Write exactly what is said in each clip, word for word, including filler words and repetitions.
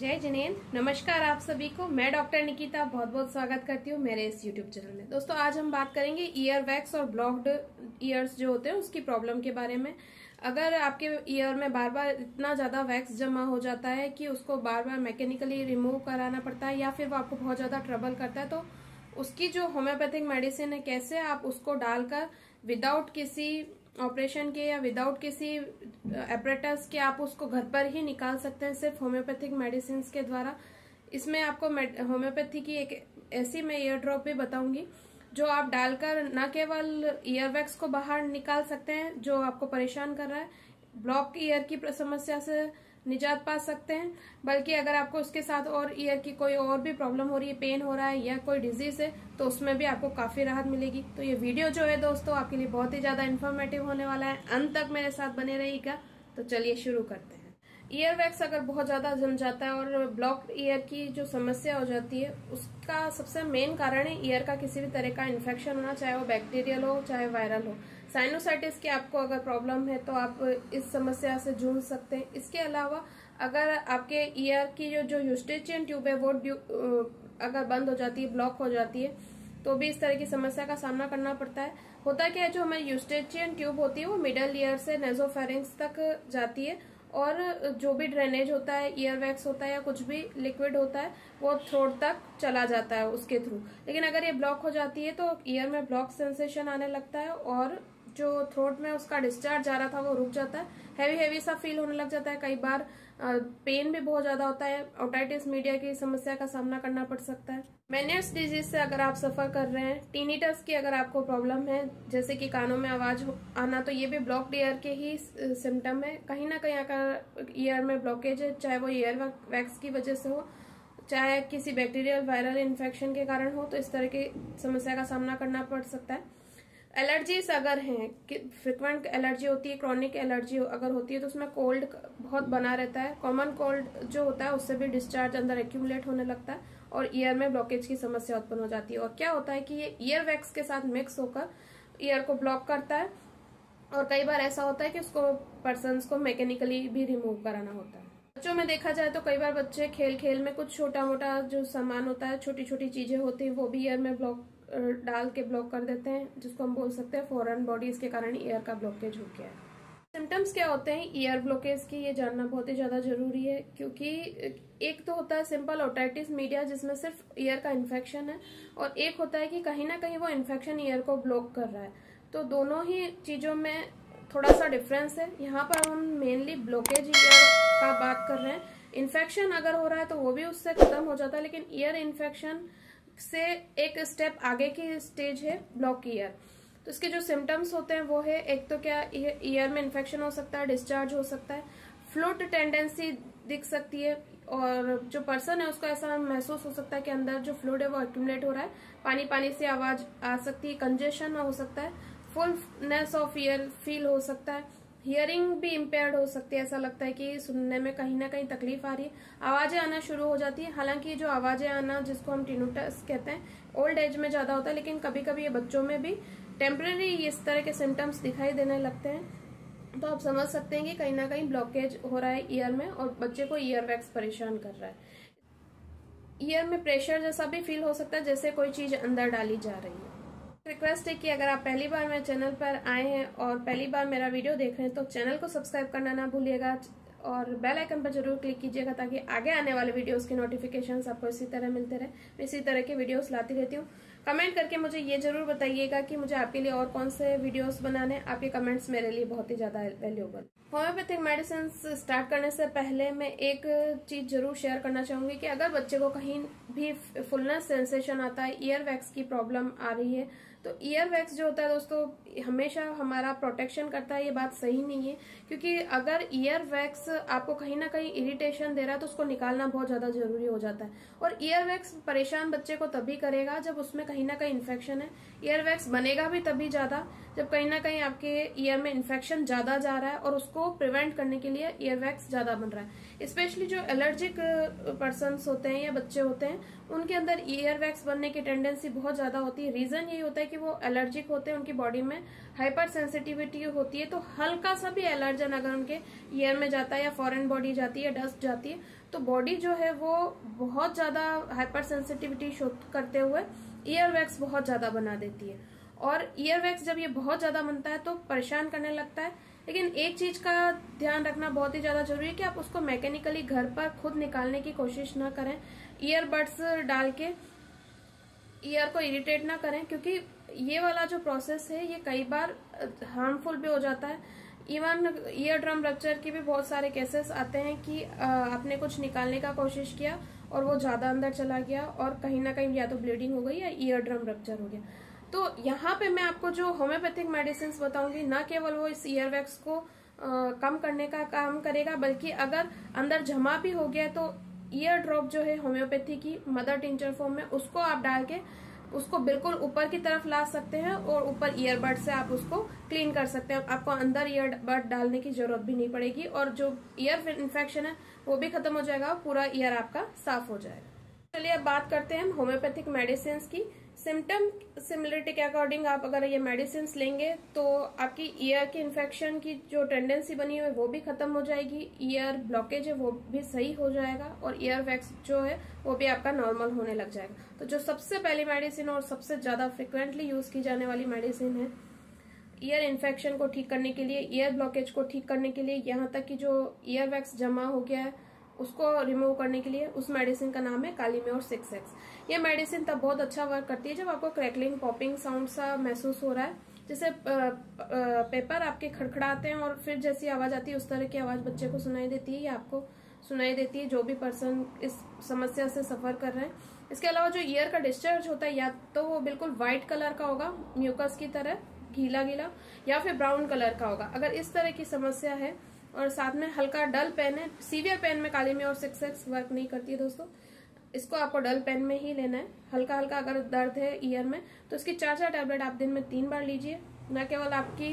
जय जिनेंद्र, नमस्कार आप सभी को। मैं डॉक्टर निकिता बहुत बहुत स्वागत करती हूँ मेरे इस YouTube चैनल में। दोस्तों आज हम बात करेंगे ईयर वैक्स और ब्लॉक्ड ईयर्स जो होते हैं उसकी प्रॉब्लम के बारे में। अगर आपके ईयर में बार बार इतना ज़्यादा वैक्स जमा हो जाता है कि उसको बार बार मैकेनिकली रिमूव कराना पड़ता है या फिर वो आपको बहुत ज़्यादा ट्रबल करता है, तो उसकी जो होम्योपैथिक मेडिसिन है कैसे आप उसको डालकर विदाउट किसी ऑपरेशन के या विदाउट किसी अपरेटस के आप उसको घर पर ही निकाल सकते हैं सिर्फ होम्योपैथिक मेडिसिन के द्वारा। इसमें आपको होम्योपैथी की एक ऐसी मैं ईयर ड्रॉप भी बताऊंगी जो आप डालकर न केवल ईयर वैक्स को बाहर निकाल सकते हैं जो आपको परेशान कर रहा है, ब्लॉक ईयर की समस्या से निजात पा सकते हैं, बल्कि अगर आपको उसके साथ और ईयर की कोई और भी प्रॉब्लम हो रही है, पेन हो रहा है या कोई डिजीज है तो उसमें भी आपको काफी राहत मिलेगी। तो ये वीडियो जो है दोस्तों आपके लिए बहुत ही ज्यादा इन्फॉर्मेटिव होने वाला है, अंत तक मेरे साथ बने रहिएगा। तो चलिए शुरू करते हैं। ईयर वैक्स अगर बहुत ज्यादा जम जाता है और ब्लॉक ईयर की जो समस्या हो जाती है उसका सबसे मेन कारण है ईयर का किसी भी तरह का इन्फेक्शन होना, चाहे वो बैक्टीरियल हो चाहे वायरल हो। साइनोसाइटिस की आपको अगर प्रॉब्लम है तो आप इस समस्या से जूझ सकते हैं। इसके अलावा अगर आपके ईयर की जो जो यूस्टेचियन ट्यूब है वो अगर बंद हो जाती है, ब्लॉक हो जाती है, तो भी इस तरह की समस्या का सामना करना पड़ता है। होता क्या है, जो हमारी यूस्टेचियन ट्यूब होती है वो मिडल ईयर से नेजोफेरिंक्स तक जाती है और जो भी ड्रेनेज होता है, ईयर वैक्स होता है या कुछ भी लिक्विड होता है वो थ्रोट तक चला जाता है उसके थ्रू। लेकिन अगर ये ब्लॉक हो जाती है तो ईयर में ब्लॉक सेंसेशन आने लगता है और जो थ्रोट में उसका डिस्चार्ज जा रहा था वो रुक जाता है, हैवी हैवी सा फील होने लग जाता है। कई बार पेन भी बहुत ज्यादा होता है, ओटाइटिस मीडिया की समस्या का सामना करना पड़ सकता है। मेनियर्स डिजीज से अगर आप सफर कर रहे हैं, टिनिटस की अगर आपको प्रॉब्लम है जैसे कि कानों में आवाज आना, तो ये भी ब्लॉक्ड ईयर के ही सिम्टम है। कहीं ना कहीं अगर ईयर में ब्लॉकेज है, चाहे वो ईयर वैक्स की वजह से हो चाहे किसी बैक्टीरियल वायरल इन्फेक्शन के कारण हो, तो इस तरह की समस्या का सामना करना पड़ सकता है। एलर्जीज अगर हैं, फ्रिक्वेंट एलर्जी होती है, क्रॉनिक एलर्जी अगर होती है तो उसमें कोल्ड बहुत बना रहता है, कॉमन कोल्ड जो होता है उससे भी डिस्चार्ज अंदर एक्यूमुलेट होने लगता है और ईयर में ब्लॉकेज की समस्या उत्पन्न हो जाती है। और क्या होता है कि ये ईयर वैक्स के साथ मिक्स होकर ईयर को ब्लॉक करता है और कई बार ऐसा होता है कि उसको पर्सन्स को मैकेनिकली भी रिमूव कराना होता है। बच्चों में देखा जाए तो कई बार बच्चे खेल खेल में कुछ छोटा मोटा जो सामान होता है, छोटी छोटी चीजें होती है वो भी ईयर में ब्लॉक डाल के ब्लॉक कर देते हैं, जिसको हम बोल सकते हैं फॉरेन बॉडीज के कारण ईयर का ब्लॉकेज हो गया है। सिम्टम्स क्या होते हैं ईयर ब्लॉकेज के, ये जानना बहुत ही ज्यादा जरूरी है, क्योंकि एक तो होता है सिंपल ओटाइटिस मीडिया जिसमें सिर्फ ईयर का इन्फेक्शन है और एक होता है कि कहीं ना कहीं वो इन्फेक्शन ईयर को ब्लॉक कर रहा है। तो दोनों ही चीजों में थोड़ा सा डिफरेंस है। यहाँ पर हम मेनली ब्लॉकेज ईयर का बात कर रहे हैं। इन्फेक्शन अगर हो रहा है तो वो भी उससे खत्म हो जाता है, लेकिन ईयर इन्फेक्शन से एक स्टेप आगे की स्टेज है ब्लॉक ईयर। तो इसके जो सिम्टम्स होते हैं वो है, एक तो क्या ईयर में इन्फेक्शन हो सकता है, डिस्चार्ज हो सकता है, फ्लूट टेंडेंसी दिख सकती है और जो पर्सन है उसको ऐसा महसूस हो सकता है कि अंदर जो फ्लूड है वो एक्यूमुलेट हो रहा है, पानी पानी से आवाज आ सकती है, कंजेशन हो सकता है, फुलनेस ऑफ ईयर फील हो सकता है, हियरिंग भी इम्पेयर्ड हो सकती है, ऐसा लगता है कि सुनने में कहीं ना कहीं तकलीफ आ रही है, आवाजें आना शुरू हो जाती है। हालांकि जो आवाजें आना जिसको हम टिनिटस कहते हैं ओल्ड एज में ज्यादा होता है, लेकिन कभी कभी ये बच्चों में भी टेम्परेरी इस तरह के सिम्टम्स दिखाई देने लगते हैं। तो आप समझ सकते हैं कि कहीं ना कहीं ब्लॉकेज हो रहा है ईयर में और बच्चे को ईयर वैक्स परेशान कर रहा है। ईयर में प्रेशर जैसा भी फील हो सकता है जैसे कोई चीज अंदर डाली जा रही है। रिक्वेस्ट है कि अगर आप पहली बार मेरे चैनल पर आए हैं और पहली बार मेरा वीडियो देख रहे हैं तो चैनल को सब्सक्राइब करना ना भूलिएगा और बेल आइकन पर जरूर क्लिक कीजिएगा ताकि आगे आने वाले वीडियोस की नोटिफिकेशंस आपको इसी तरह मिलते रहे। मैं इसी तरह के वीडियोस लाती रहती हूँ। कमेंट करके मुझे ये जरूर बताइएगा कि मुझे आपके लिए और कौन से वीडियोस बनाने, आपके कमेंट्स मेरे लिए बहुत ही ज़्यादा वैल्यूएबल। होम्योपैथिक मेडिसिन स्टार्ट करने से पहले मैं एक चीज़ जरूर शेयर करना चाहूँगी कि अगर बच्चे को कहीं भी फुलनेस सेंसेशन आता है, ईयर वैक्स की प्रॉब्लम आ रही है, तो ईयर वैक्स जो होता है दोस्तों हमेशा हमारा प्रोटेक्शन करता है, ये बात सही नहीं है। क्योंकि अगर ईयर वैक्स आपको कहीं ना कहीं इरिटेशन दे रहा है तो उसको निकालना बहुत ज़्यादा जरूरी हो जाता है। और ईयर वैक्स परेशान बच्चे को तभी करेगा जब उसमें कहीं ना कहीं इन्फेक्शन है। ईयर वैक्स बनेगा भी तभी ज़्यादा जब कहीं ना कहीं आपके ईयर में इन्फेक्शन ज़्यादा जा रहा है और उसको प्रिवेंट करने के लिए ईयर वैक्स ज़्यादा बन रहा है। स्पेशली जो एलर्जिक पर्सन्स होते हैं या बच्चे होते हैं उनके अंदर ईयर वैक्स बनने की टेंडेंसी बहुत ज़्यादा होती है। रीज़न यही होता है कि वो एलर्जिक होते हैं, उनकी बॉडी में हाइपर सेंसिटिविटी होती है, तो हल्का सा भी एलर्जन अगर उनके ईयर में जाता है या फॉरेन बॉडी जाती है, डस्ट जाती है, तो बॉडी जो है वो बहुत ज़्यादा हाइपर सेंसिटिविटी शो करते हुए ईयर वैक्स बहुत ज़्यादा बना देती है। और ईयर वैक्स जब ये बहुत ज़्यादा बनता है तो परेशान करने लगता है, लेकिन एक चीज़ का ध्यान रखना बहुत ही ज़्यादा जरूरी है कि आप उसको मैकेनिकली घर पर खुद निकालने की कोशिश ना करें, ईयरबड्स डाल के ईयर को इरिटेट ना करें, क्योंकि ये वाला जो प्रोसेस है ये कई बार हार्मफुल भी हो जाता है। इवन ईयर ड्रम रप्चर के भी बहुत सारे केसेस आते हैं कि आपने कुछ निकालने का कोशिश किया और वो ज़्यादा अंदर चला गया और कहीं ना कहीं या तो ब्लीडिंग हो गई या ईयर ड्रम रप्चर हो गया। तो यहाँ पे मैं आपको जो होम्योपैथिक मेडिसिन बताऊंगी, ना केवल वो इस ईयर वैक्स को आ, कम करने का काम करेगा, बल्कि अगर अंदर जमा भी हो गया तो ईयर ड्रॉप जो है होम्योपैथी की मदर टिंचर फॉर्म में, उसको आप डाल के उसको बिल्कुल ऊपर की तरफ ला सकते हैं और ऊपर ईयरबड से आप उसको क्लीन कर सकते हैं। आपको अंदर ईयरबड डालने की जरूरत भी नहीं पड़ेगी और जो ईयर इन्फेक्शन है वो भी खत्म हो जाएगा, पूरा ईयर आपका साफ हो जाएगा। चलिए अब बात करते हैं होम्योपैथिक मेडिसिन की। सिम्टम सिमिलरिटी के अकॉर्डिंग आप अगर ये मेडिसिन लेंगे तो आपकी ईयर के इन्फेक्शन की जो टेंडेंसी बनी हुई है वो भी खत्म हो जाएगी, ईयर ब्लॉकेज है वो भी सही हो जाएगा और ईयर वैक्स जो है वो भी आपका नॉर्मल होने लग जाएगा। तो जो सबसे पहली मेडिसिन और सबसे ज़्यादा फ्रिक्वेंटली यूज की जाने वाली मेडिसिन है ईयर इन्फेक्शन को ठीक करने के लिए, ईयर ब्लॉकेज को ठीक करने के लिए, यहाँ तक कि जो ईयर वैक्स जमा हो गया है उसको रिमूव करने के लिए, उस मेडिसिन का नाम है काली मर सिक्स एक्स। ये मेडिसिन तब बहुत अच्छा वर्क करती है जब आपको क्रैकलिंग पॉपिंग साउंड सा महसूस हो रहा है, जैसे पेपर आपके खड़खड़ाते हैं और फिर जैसी आवाज आती है उस तरह की आवाज बच्चे को सुनाई देती है या आपको सुनाई देती है, जो भी पर्सन इस समस्या से सफर कर रहे हैं। इसके अलावा जो ईयर का डिस्चार्ज होता है या तो वो बिल्कुल व्हाइट कलर का होगा, म्यूकस की तरह गीला गीला, या फिर ब्राउन कलर का होगा। अगर इस तरह की समस्या है और साथ में हल्का डल पेन है, सीवियर पेन में काली में और सिक्स एक्स वर्क नहीं करती है दोस्तों, इसको आपको डल पेन में ही लेना है। हल्का हल्का अगर दर्द है ईयर में तो इसकी चार चार टैबलेट आप दिन में तीन बार लीजिए, न केवल आपकी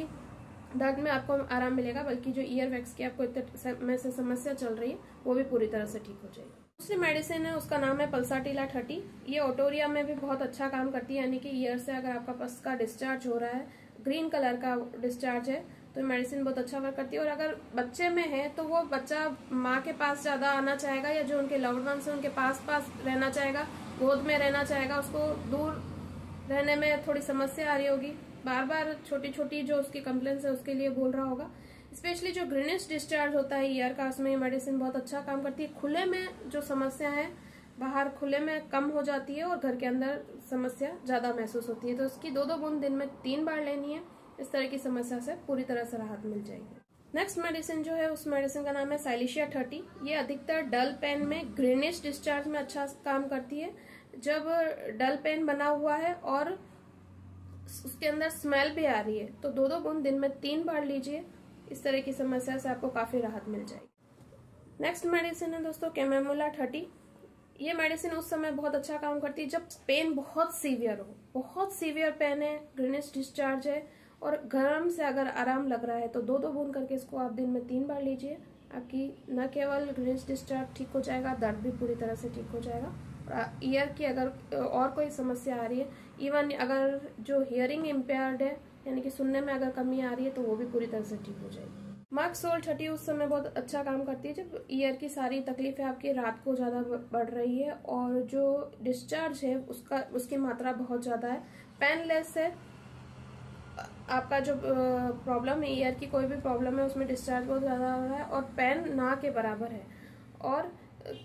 दर्द में आपको आराम मिलेगा बल्कि जो ईयर वैक्स की आपको इतने से समस्या चल रही है वो भी पूरी तरह से ठीक हो जाएगी। दूसरी मेडिसिन है उसका नाम है पल्साटीला थर्टी। ये ओटोरिया में भी बहुत अच्छा काम करती है, यानी कि ईयर से अगर आपका पस का डिस्चार्ज हो रहा है, ग्रीन कलर का डिस्चार्ज है, तो मेडिसिन बहुत अच्छा वर्क करती है। और अगर बच्चे में है तो वो बच्चा माँ के पास ज़्यादा आना चाहेगा या जो उनके लव्ड वंस हैं उनके पास पास रहना चाहेगा, गोद में रहना चाहेगा, उसको दूर रहने में थोड़ी समस्या आ रही होगी, बार बार छोटी छोटी जो उसकी कंप्लेंट्स है उसके लिए बोल रहा होगा। स्पेशली जो ग्रीनिश डिस्चार्ज होता है ईयर का, उसमें मेडिसिन बहुत अच्छा काम करती है। खुले में जो समस्या है बाहर खुले में कम हो जाती है और घर के अंदर समस्या ज़्यादा महसूस होती है, तो उसकी दो दो बूंद दिन में तीन बार लेनी है, इस तरह की समस्या से पूरी तरह से राहत मिल जाएगी। नेक्स्ट मेडिसिन जो है उस मेडिसिन का नाम है साइलिशिया थर्टी। ये अधिकतर डल पेन में ग्रीनिश डिस्चार्ज में अच्छा काम करती है, जब डल पेन बना हुआ है और उसके अंदर स्मेल भी आ रही है तो दो दो बूंद दिन में तीन बार लीजिए, इस तरह की समस्या से आपको काफी राहत मिल जाएगी। नेक्स्ट मेडिसिन है दोस्तों केमेमुला थर्टी। ये मेडिसिन उस समय बहुत अच्छा काम करती है जब पेन बहुत सीवियर हो, बहुत सीवियर पेन है, ग्रीनिश डिस्चार्ज है और गर्म से अगर आराम लग रहा है तो दो दो बूंद करके इसको आप दिन में तीन बार लीजिए। आपकी न केवल ग्रीनिश डिस्चार्ज ठीक हो जाएगा, दर्द भी पूरी तरह से ठीक हो जाएगा और ईयर की अगर और कोई समस्या आ रही है, इवन अगर जो हियरिंग इम्पेयर्ड है यानी कि सुनने में अगर कमी आ रही है तो वो भी पूरी तरह से ठीक हो जाएगी। मग सोल छठी उस समय बहुत अच्छा काम करती है जब ईयर की सारी तकलीफें आपकी रात को ज़्यादा बढ़ रही है और जो डिस्चार्ज है उसका उसकी मात्रा बहुत ज़्यादा है, पेनलेस है, आपका जो प्रॉब्लम है ईयर की कोई भी प्रॉब्लम है उसमें डिस्चार्ज बहुत ज़्यादा हो रहा है और पेन ना के बराबर है, और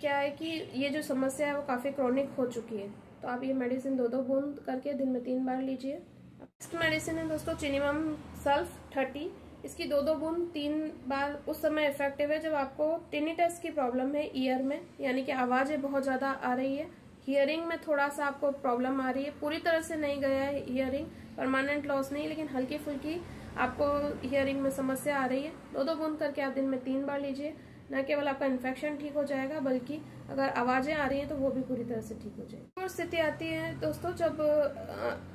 क्या है कि ये जो समस्या है वो काफ़ी क्रॉनिक हो चुकी है, तो आप ये मेडिसिन दो दो बूंद करके दिन में तीन बार लीजिए। नेक्स्ट मेडिसिन है दोस्तों चिनिमम सल्फ थर्टी। इसकी दो दो बूंद तीन बार उस समय इफेक्टिव है जब आपको टिनिटस की प्रॉब्लम है ईयर में, यानी कि आवाज़ें बहुत ज़्यादा आ रही है, हियरिंग में थोड़ा सा आपको प्रॉब्लम आ रही है, पूरी तरह से नहीं गया है हियरिंग, परमानेंट लॉस नहीं, लेकिन हल्की फुल्की आपको हियरिंग में समस्या आ रही है, दो दो बूंद करके आप दिन में तीन बार लीजिए। न केवल आपका इन्फेक्शन ठीक हो जाएगा बल्कि अगर आवाज़ें आ रही हैं तो वो भी पूरी तरह से ठीक हो जाएगी। और स्थिति आती है दोस्तों जब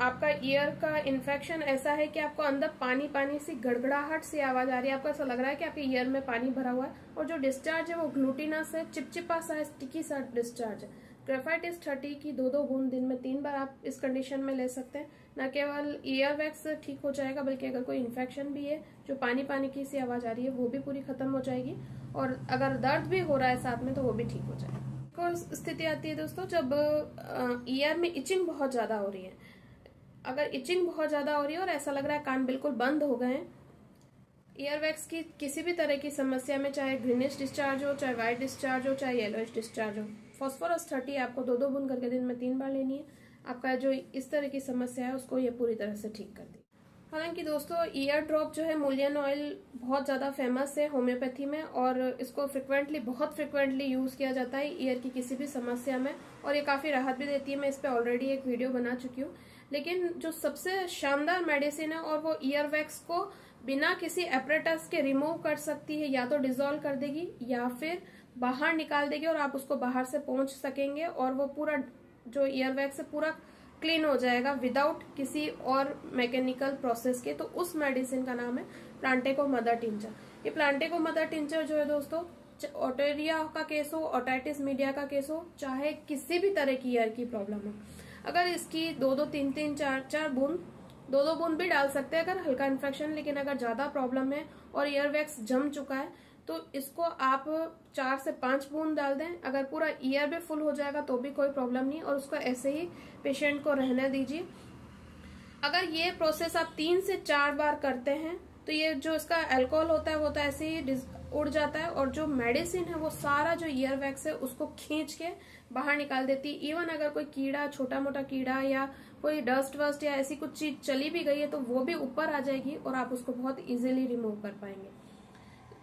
आपका ईयर का इन्फेक्शन ऐसा है कि आपको अंदर पानी पानी सी गड़गड़ाहट सी आवाज़ आ रही है, आपको ऐसा लग रहा है कि आपके ईयर में पानी भरा हुआ है और जो डिस्चार्ज है वो ग्लूटिनस है, चिपचिपा सा स्टिकी सा डिस्चार्ज है। ग्राफाइटिस थर्टी की दो दो बूंद दिन में तीन बार आप इस कंडीशन में ले सकते हैं, न केवल ईयर वैक्स ठीक हो जाएगा बल्कि अगर कोई इन्फेक्शन भी है, जो पानी पानी की सी आवाज़ आ रही है वो भी पूरी खत्म हो जाएगी और अगर दर्द भी हो रहा है साथ में तो वो भी ठीक हो जाए। कौन स्थिति आती है दोस्तों, जब ईयर में इचिंग बहुत ज़्यादा हो रही है। अगर इचिंग बहुत ज़्यादा हो रही है और ऐसा लग रहा है कान बिल्कुल बंद हो गए हैं, ईयर वैक्स की किसी भी तरह की समस्या में, चाहे ग्रीनिश डिस्चार्ज हो, चाहे वाइट डिस्चार्ज हो, चाहे येलोइश डिस्चार्ज हो, फॉस्फोरस थर्टी आपको दो दो बूंद करके दिन में तीन बार लेनी है। आपका जो इस तरह की समस्या है उसको ये पूरी तरह से ठीक कर दी। हालांकि दोस्तों ईयर ड्रॉप जो है मूलियन ऑयल बहुत ज़्यादा फेमस है होम्योपैथी में और इसको फ्रिक्वेंटली बहुत फ्रिक्वेंटली यूज़ किया जाता है ईयर की किसी भी समस्या में और ये काफ़ी राहत भी देती है। मैं इस पर ऑलरेडी एक वीडियो बना चुकी हूँ। लेकिन जो सबसे शानदार मेडिसिन है और वो ईयर वैक्स को बिना किसी एपरेटस के रिमूव कर सकती है, या तो डिजोल्व कर देगी या फिर बाहर निकाल देगी और आप उसको बाहर से पहुँच सकेंगे और वो पूरा जो ईयर वैक्स है पूरा क्लीन हो जाएगा विदाउट किसी और मैकेनिकल प्रोसेस के। तो उस मेडिसिन का नाम है प्लांटेगो मदर टिंचर। ये प्लांटेगो मदर टिंचर जो है दोस्तों, ओटेरिया का केस हो, ओटाइटिस मीडिया का केस हो, चाहे किसी भी तरह की ईयर की प्रॉब्लम हो, अगर इसकी दो दो तीन तीन चार चार बूंद दो दो बूंद भी डाल सकते हैं अगर हल्का इन्फेक्शन। लेकिन अगर ज़्यादा प्रॉब्लम है और ईयर वैक्स जम चुका है तो इसको आप चार से पांच बूंद डाल दें। अगर पूरा ईयर भी फुल हो जाएगा तो भी कोई प्रॉब्लम नहीं और उसको ऐसे ही पेशेंट को रहने दीजिए। अगर ये प्रोसेस आप तीन से चार बार करते हैं तो ये जो इसका अल्कोहल होता है वो तो ऐसे ही उड़ जाता है और जो मेडिसिन है वो सारा जो ईयर वैक्स है उसको खींच के बाहर निकाल देती है। इवन अगर कोई कीड़ा, छोटा मोटा कीड़ा या कोई डस्ट वस्ट या ऐसी कुछ चीज चली भी गई है तो वो भी ऊपर आ जाएगी और आप उसको बहुत ईजिली रिमूव कर पाएंगे।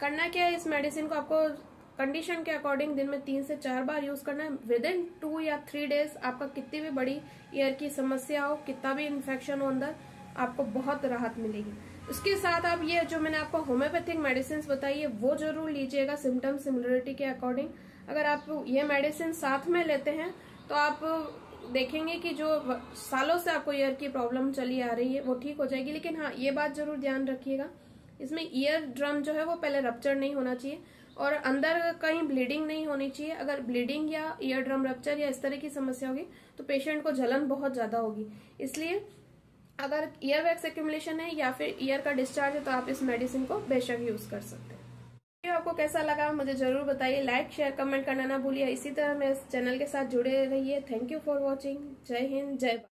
करना क्या है, इस मेडिसिन को आपको कंडीशन के अकॉर्डिंग दिन में तीन से चार बार यूज करना है। विद इन टू या थ्री डेज आपका कितनी भी बड़ी ईयर की समस्या हो, कितना भी इन्फेक्शन हो अंदर, आपको बहुत राहत मिलेगी। उसके साथ आप ये जो मैंने आपको होम्योपैथिक मेडिसिन बताई है वो जरूर लीजिएगा सिम्टम सिमिलरिटी के अकॉर्डिंग। अगर आप ये मेडिसिन साथ में लेते हैं तो आप देखेंगे कि जो सालों से आपको ईयर की प्रॉब्लम चली आ रही है वो ठीक हो जाएगी। लेकिन हाँ, ये बात जरूर ध्यान रखिएगा, इसमें ईयर ड्रम जो है वो पहले रप्चर नहीं होना चाहिए और अंदर कहीं ब्लीडिंग नहीं होनी चाहिए। अगर ब्लीडिंग या ईयर ड्रम रप्चर या इस तरह की समस्या होगी तो पेशेंट को जलन बहुत ज़्यादा होगी। इसलिए अगर ईयर वैक्स एक्यूमुलेशन है या फिर ईयर का डिस्चार्ज है तो आप इस मेडिसिन को बेशक यूज़ कर सकते हैं। वीडियो आपको कैसा लगा मुझे ज़रूर बताइए, लाइक शेयर कमेंट करना ना भूलिए। इसी तरह मेरे चैनल के साथ जुड़े रहिए। Thank you for watching. जय हिंद, जय भारत।